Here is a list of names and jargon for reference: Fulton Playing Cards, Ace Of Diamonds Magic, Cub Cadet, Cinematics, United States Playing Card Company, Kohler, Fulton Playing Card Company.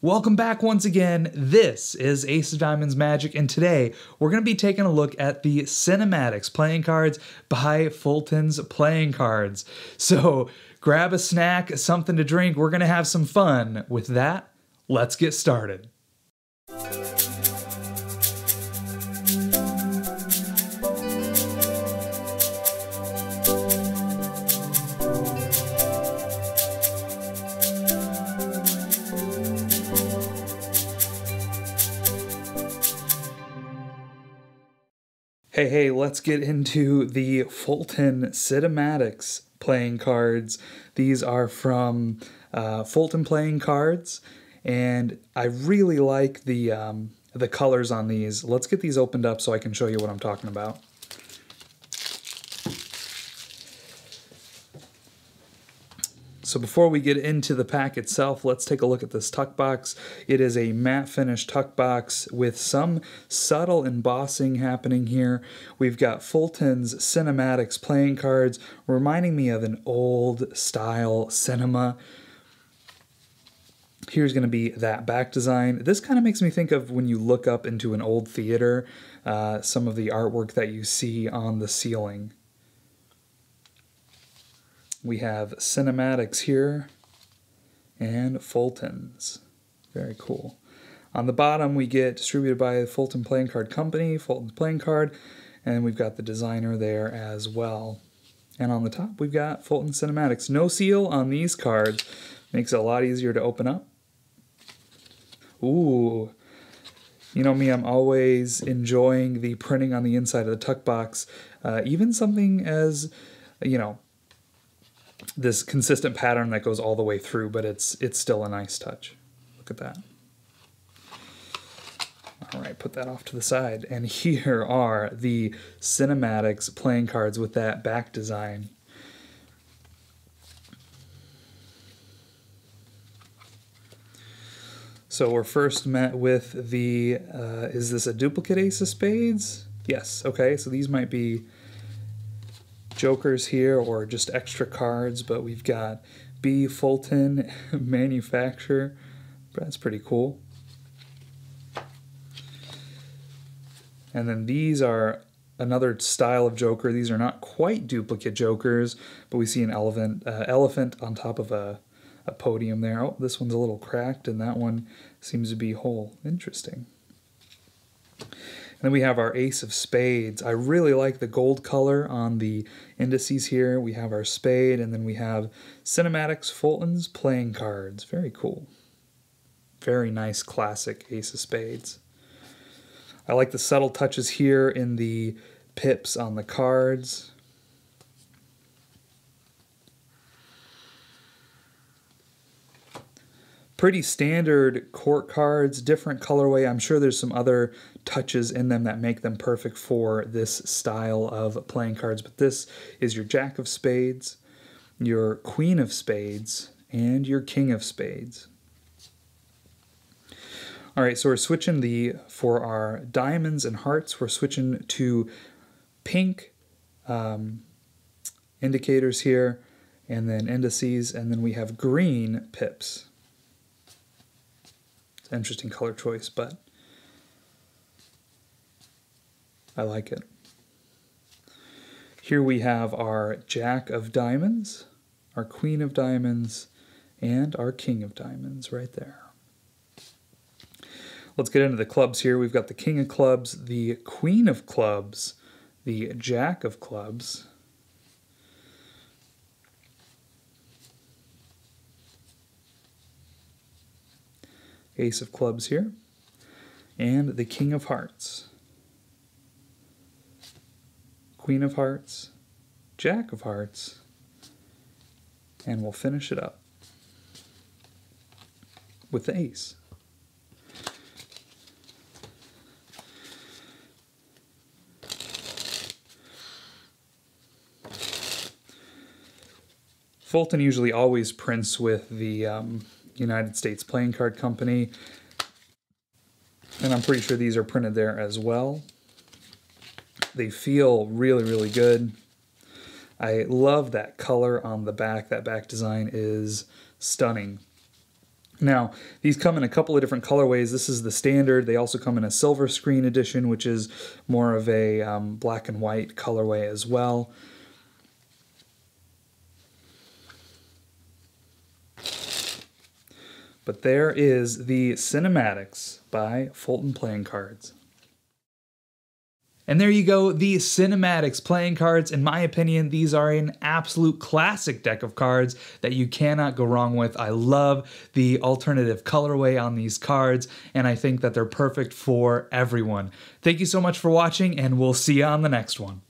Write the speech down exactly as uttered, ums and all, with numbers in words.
Welcome back once again. This is Ace of Diamonds Magic, and today we're going to be taking a look at the Cinematics playing cards by Fulton's Playing Cards. So grab a snack, something to drink. We're going to have some fun. With that, let's get started. Hey, hey, let's get into the Fulton Cinematics playing cards. These are from uh, Fulton Playing Cards, and I really like the, um, the colors on these. Let's get these opened up so I can show you what I'm talking about. So before we get into the pack itself, let's take a look at this tuck box. It is a matte finish tuck box with some subtle embossing happening here. We've got Fulton's Cinematics playing cards, reminding me of an old style cinema. Here's going to be that back design. This kind of makes me think of when you look up into an old theater, uh, some of the artwork that you see on the ceiling. We have Cinematics here and Fulton's. Very cool. On the bottom, we get distributed by Fulton Playing Card Company, Fulton's Playing Card, and we've got the designer there as well. And on the top, we've got Fulton Cinematics. No seal on these cards. Makes it a lot easier to open up. Ooh. You know me, I'm always enjoying the printing on the inside of the tuck box. Uh, even something as, you know, this consistent pattern that goes all the way through, but it's it's still a nice touch. Look at that. All right, put that off to the side. And here are the Cinematics playing cards with that back design. So we're first met with the, uh, is this a duplicate Ace of Spades? Yes, okay, so these might be jokers here or just extra cards, but we've got B Fulton manufacturer. That's pretty cool. And then these are another style of joker. These are not quite duplicate jokers, but we see an elephant uh, elephant on top of a, a podium there. Oh, this one's a little cracked and that one seems to be whole. Interesting. And then we have our Ace of Spades. I really like the gold color on the indices here. We have our spade, and then we have Cinematics Fulton's playing cards. Very cool. Very nice classic Ace of Spades. I like the subtle touches here in the pips on the cards. Pretty standard court cards, different colorway. I'm sure there's some other touches in them that make them perfect for this style of playing cards, but this is your Jack of Spades, your Queen of Spades, and your King of Spades. All right, so we're switching the, for our diamonds and hearts, we're switching to pink um, indicators here, and then indices, and then we have green pips. Interesting color choice, but I like it. Here we have our Jack of Diamonds, our Queen of Diamonds, and our King of Diamonds right there. Let's get into the clubs here. We've got the King of Clubs, the Queen of Clubs, the Jack of Clubs, Ace of Clubs here, and the King of Hearts, Queen of Hearts, Jack of Hearts, and we'll finish it up with the ace. Fulton usually always prints with the um, United States Playing Card Company, and I'm pretty sure these are printed there as well. They feel really, really good. I love that color on the back. That back design is stunning. Now, these come in a couple of different colorways. This is the standard. They also come in a silver screen edition, which is more of a um, black and white colorway as well. But there is the Cinematics by Fulton Playing Cards. And there you go, the Cinematics playing cards. In my opinion, these are an absolute classic deck of cards that you cannot go wrong with. I love the alternative colorway on these cards, and I think that they're perfect for everyone. Thank you so much for watching, and we'll see you on the next one.